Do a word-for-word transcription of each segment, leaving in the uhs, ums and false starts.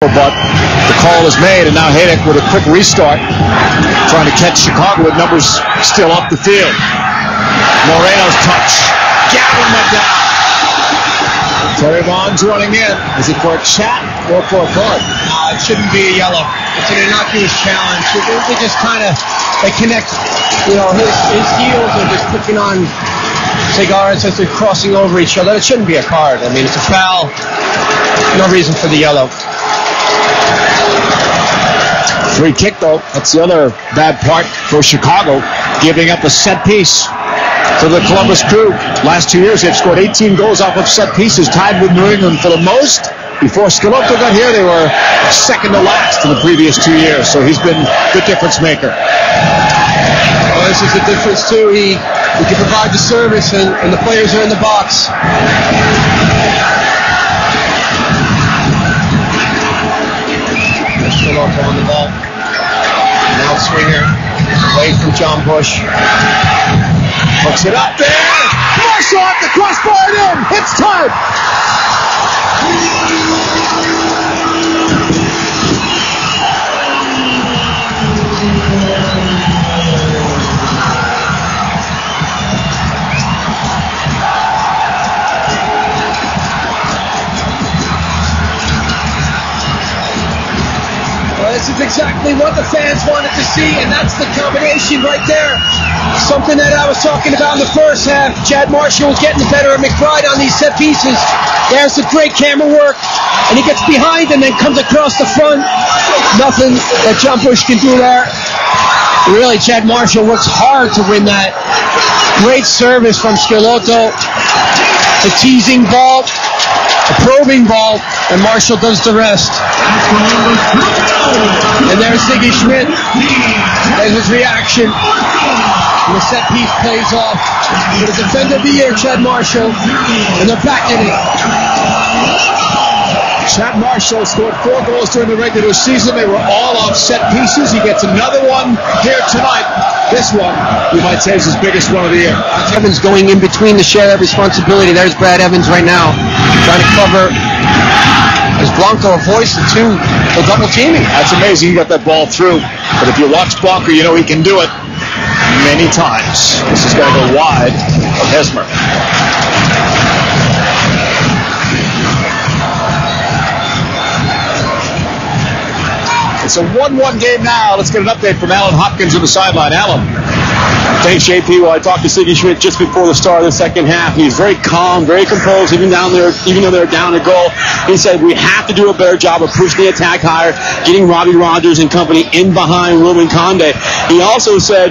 But the call is made, and now Hejduk with a quick restart, trying to catch Chicago with numbers still up the field. Moreno's touch. Gaven McDonough. Terry Vaughn's running in. Is it for a chat or for a card? No, it shouldn't be a yellow. It's an innocuous challenge. It, it just kind of, they connect, you know, his, his heels are just clicking on Segares as they're crossing over each other. It shouldn't be a card. I mean, it's a foul. No reason for the yellow. Free kick, though. That's the other bad part for Chicago, giving up a set piece to the Columbus Crew. Last two years, they've scored eighteen goals off of set pieces, tied with New England for the most. Before Scalotto got here, they were second to last in the previous two years, so he's been the difference maker. Well, this is the difference, too. He, he can provide the service, and, and the players are in the box. Schelotto on the ball. Now swinger away from Jon Busch. Puts it up there. Marshall at the crossbar and in. It's tight. This is exactly what the fans wanted to see, and that's the combination right there. Something that I was talking about in the first half. Chad Marshall was getting better at McBride on these set pieces. There's some great camera work, and he gets behind and then comes across the front. Nothing that Jon Busch can do there. Really, Chad Marshall works hard to win that. Great service from Schelotto. The teasing ball, a probing ball, and Marshall does the rest. And there's Sigi Schmid. There's his reaction. And the set piece plays off for the defender of the year, Chad Marshall. And they're back in it. Chad Marshall scored four goals during the regular season. They were all off set pieces. He gets another one here tonight. This one, you might say, is his biggest one of the year. Evans going in between the share of responsibility. There's Brad Evans right now, trying to cover. As Blanco avoids the two for double teaming. That's amazing. He got that ball through. But if you watch Blanco, you know he can do it many times. This is going to go wide of Hesmer. It's a one one game now. Let's get an update from Alan Hopkins on the sideline. Alan. Thanks, J P. Well, I talked to Sigi Schmid just before the start of the second half. He's very calm, very composed, even down there, even though they're down a goal. He said, we have to do a better job of pushing the attack higher, getting Robbie Rogers and company in behind Roman Conde. He also said,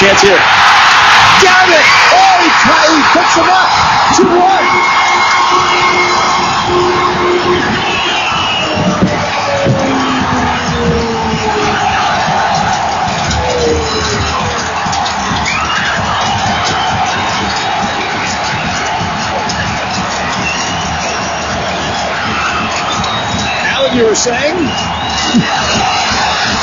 chance here. Got it! Oh, he, he puts him up. two one. You were saying?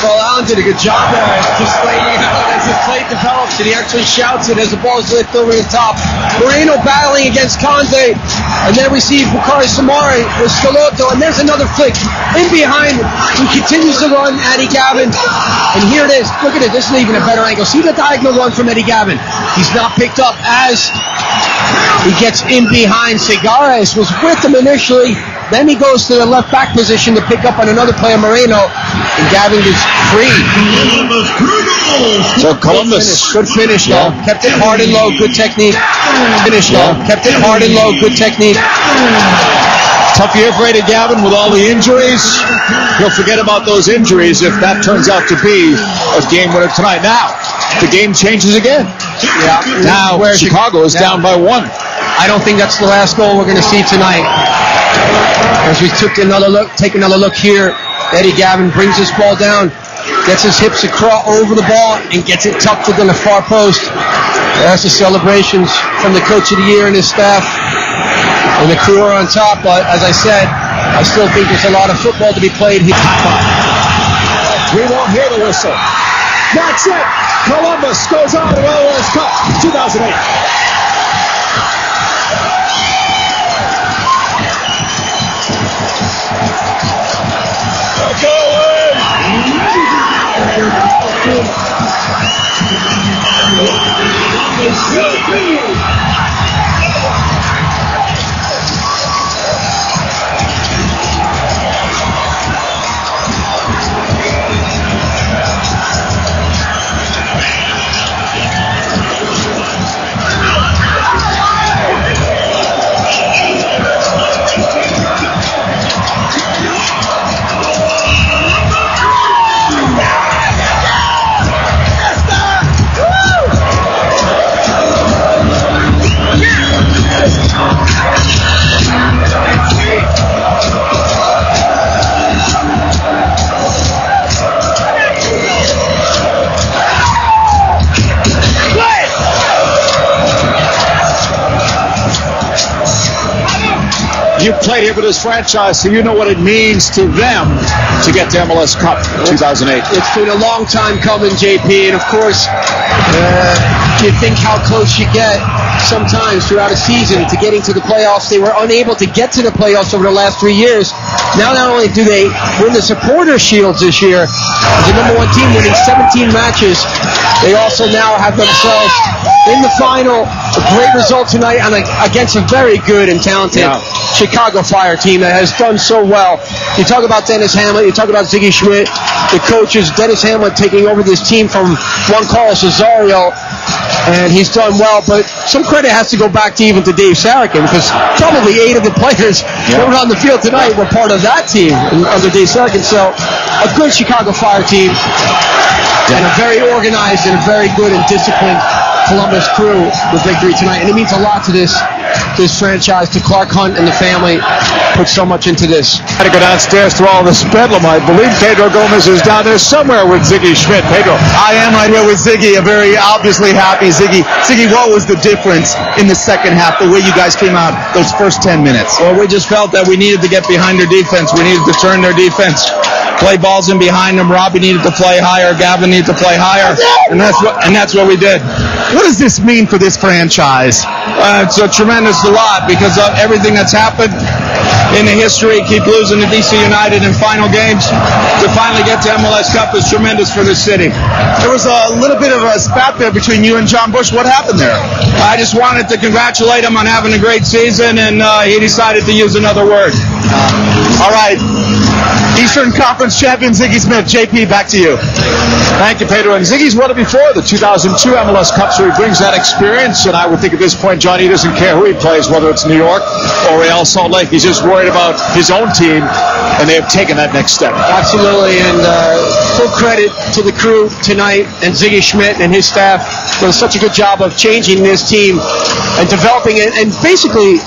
Well, Alan did a good job there. Just laying out as his play develops, and he actually shouts it as the ball is lifted over the top. Moreno battling against Conde, and then we see Bakary Soumaré with Schelotto, and there's another flick in behind him. He continues to run, Eddie Gaven, and here it is. Look at it. This is even a better angle. See the diagonal run from Eddie Gaven. He's not picked up as he gets in behind. Segares was with him initially. Then he goes to the left back position to pick up on another player, Moreno, and Gaven is free. So Columbus. Good finish, good finish yeah. though. Kept it hard and low, good technique. Finish yeah. though. Kept it hard and low, good technique. Tough year for Eddie Gaven with all the injuries. He'll forget about those injuries if that turns out to be a game winner tonight. Now, the game changes again. Yeah. Now, where Chicago is yeah. down by one. I don't think that's the last goal we're going to see tonight. As we took another look, take another look here, Eddie Gaven brings this ball down, gets his hips across over the ball, and gets it tucked within the far post. That's the celebrations from the coach of the year and his staff, and the Crew are on top. But as I said, I still think there's a lot of football to be played here. We won't hear the whistle. That's it. Columbus goes on to M L S Cup two thousand eight. you've played here for this franchise, so you know what it means to them to get the M L S Cup in two thousand eight. It's been a long time coming, J P, and of course, uh, you think how close you get sometimes throughout a season to getting to the playoffs. They were unable to get to the playoffs over the last three years. Now not only do they win the Supporter Shields this year, the number one team winning seventeen matches, they also now have themselves in the final. A great result tonight on a, against a very good and talented yeah. Chicago Fire team that has done so well. You talk about Dennis Hamm, you talk about Sigi Schmid, the coaches, Dennis Hamm taking over this team from Juan Carlos Cesario, and he's done well, but some credit has to go back to even to Dave Sarakin, because probably eight of the players yeah. that were on the field tonight were part of that team under Dave Sarakin. So a good Chicago Fire team yeah. and a very organized and a very good and disciplined Columbus Crew with victory tonight, and it means a lot to this this franchise, to Clark Hunt and the family. Put so much into this. I had to go downstairs through all the bedlam. I believe Pedro Gomez is down there somewhere with Sigi Schmid. Pedro. I am right here with Sigi. A very obviously happy Sigi. Sigi, what was the difference in the second half, the way you guys came out those first ten minutes? Well, we just felt that we needed to get behind their defense. We needed to turn their defense. Play balls in behind them. Robbie needed to play higher. Gaven needed to play higher. And that's what, and that's what we did. What does this mean for this franchise? Uh, it's a tremendous lot, because of everything that's happened in the history. Keep losing to D C. United in final games. To finally get to M L S Cup is tremendous for the city. There was a little bit of a spat there between you and Jon Busch. What happened there? I just wanted to congratulate him on having a great season, and uh, he decided to use another word. All right. Eastern Conference champion Sigi Schmid. J P, back to you. Thank you, Pedro. And Ziggy's won it before, the two thousand two M L S Cup, so he brings that experience. And I would think at this point, Johnny doesn't care who he plays, whether it's New York or Real Salt Lake. He's just worried about his own team, and they have taken that next step. Absolutely, and uh, full credit to the crew tonight and Sigi Schmid and his staff. Done such a good job of changing this team and developing it, and basically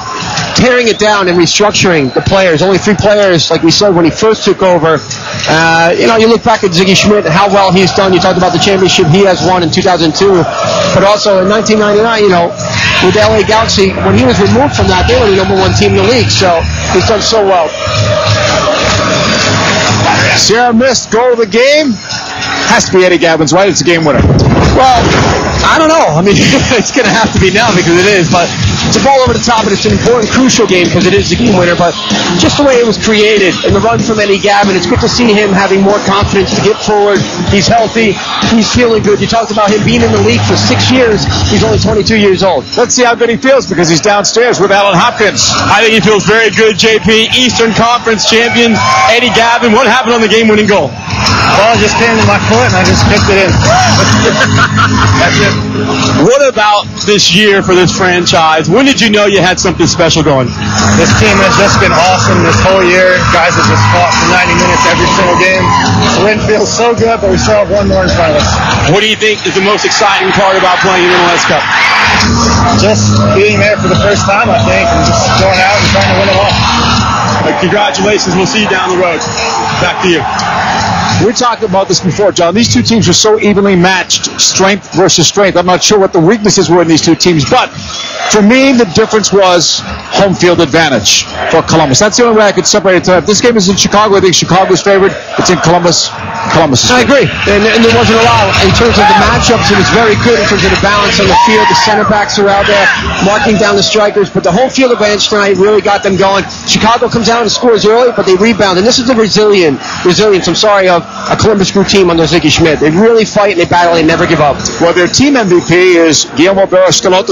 tearing it down and restructuring the players. Only three players, like we said, when he first took over. Uh, you know, you look back at Sigi Schmid, how well he's done. You talked about the championship he has won in two thousand two, but also in nineteen ninety-nine, you know, with the L A Galaxy, when he was removed from that, they were the number one team in the league, so he's done so well. Sierra missed goal of the game. Has to be Eddie Gaven's, right? It's a game winner. Well, I don't know. I mean, it's going to have to be now because it is, but it's a ball over the top, and it's an important, crucial game because it is the game winner. But just the way it was created and the run from Eddie Gaven, it's good to see him having more confidence to get forward. He's healthy. He's feeling good. You talked about him being in the league for six years. He's only twenty-two years old. Let's see how good he feels, because he's downstairs with Alan Hopkins. I think he feels very good, J P. Eastern Conference champion Eddie Gaven. What happened on the game-winning goal? Well, I just came to my foot and I just picked it in. That's it. What about this year for this franchise? When did you know you had something special going? This team has just been awesome this whole year. Guys have just fought for ninety minutes every single game. The win feels so good, but we still have one more in front of us. What do you think is the most exciting part about playing in the M L S Cup? Just being there for the first time, I think, and just going out and trying to win it all. Congratulations. We'll see you down the road. Back to you. We talked about this before, John. These two teams were so evenly matched, strength versus strength. I'm not sure what the weaknesses were in these two teams, but for me, the difference was home field advantage for Columbus. That's the only way I could separate it tonight. This game is in Chicago. I think Chicago's favored. It's in Columbus. Columbus is favored. I agree. And, and there wasn't a lot in terms of the matchups. It was very good in terms of the balance on the field. The center backs are out there marking down the strikers, but the home field advantage tonight really got them going. Chicago comes out and scores early, but they rebound. And this is the resilient, resilience, I'm sorry, of a Columbus Crew team under Sigi Schmid. They really fight and they battle and they never give up. Well, their team M V P is Guillermo Barros Schelotto.